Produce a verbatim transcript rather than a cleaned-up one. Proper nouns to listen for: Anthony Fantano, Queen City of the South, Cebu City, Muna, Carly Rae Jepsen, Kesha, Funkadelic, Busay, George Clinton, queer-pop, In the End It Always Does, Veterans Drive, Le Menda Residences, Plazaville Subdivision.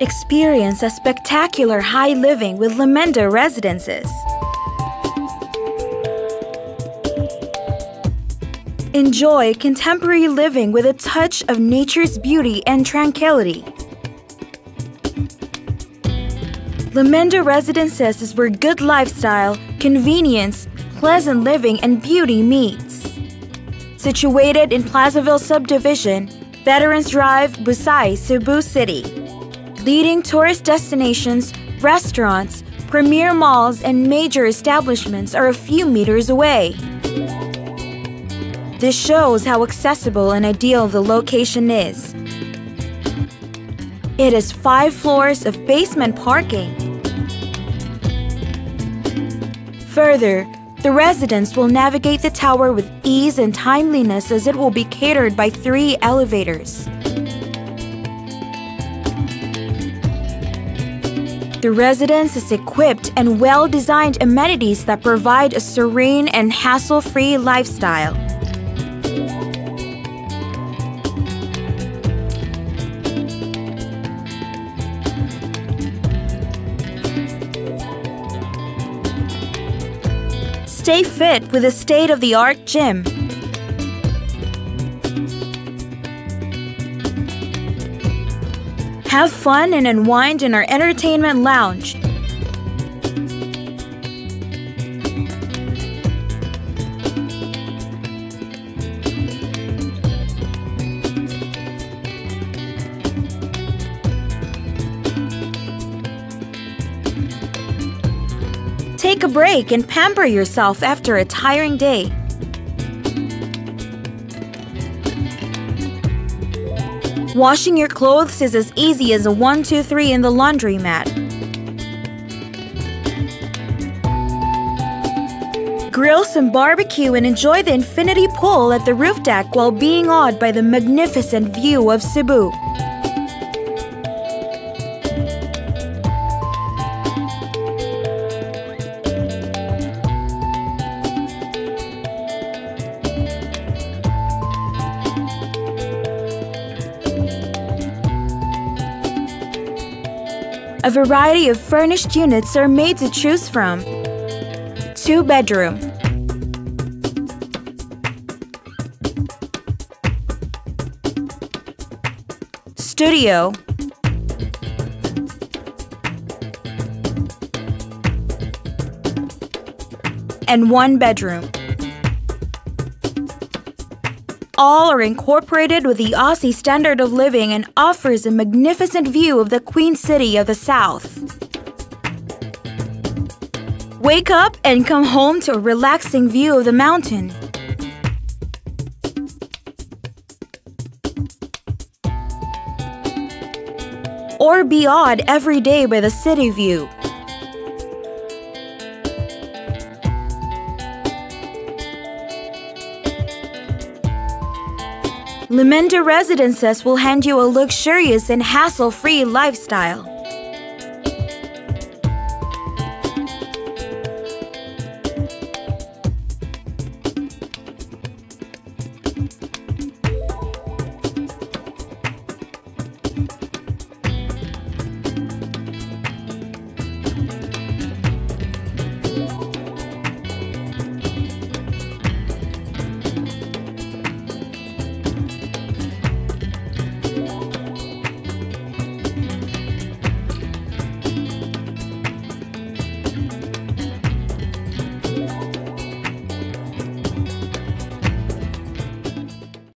Experience a spectacular high living with Le Menda Residences. Enjoy contemporary living with a touch of nature's beauty and tranquility. Le Menda Residences is where good lifestyle, convenience, pleasant living, and beauty meets. Situated in Plazaville Subdivision, Veterans Drive, Busay, Cebu City. Leading tourist destinations, restaurants, premier malls, and major establishments are a few meters away. This shows how accessible and ideal the location is. It has five floors of basement parking. Further, the residents will navigate the tower with ease and timeliness as it will be catered by three elevators. The residence is equipped and well-designed amenities that provide a serene and hassle-free lifestyle. Stay fit with a state-of-the-art gym. Have fun and unwind in our entertainment lounge. Take a break and pamper yourself after a tiring day. Washing your clothes is as easy as a one two three in the laundromat. Grill some barbecue and enjoy the infinity pool at the roof deck while being awed by the magnificent view of Cebu. A variety of furnished units are made to choose from. Two bedroom, studio, and one bedroom. All are incorporated with the Aussie standard of living and offers a magnificent view of the Queen City of the South. Wake up and come home to a relaxing view of the mountain. Or be awed every day by the city view. Le Menda Residences will hand you a luxurious and hassle-free lifestyle.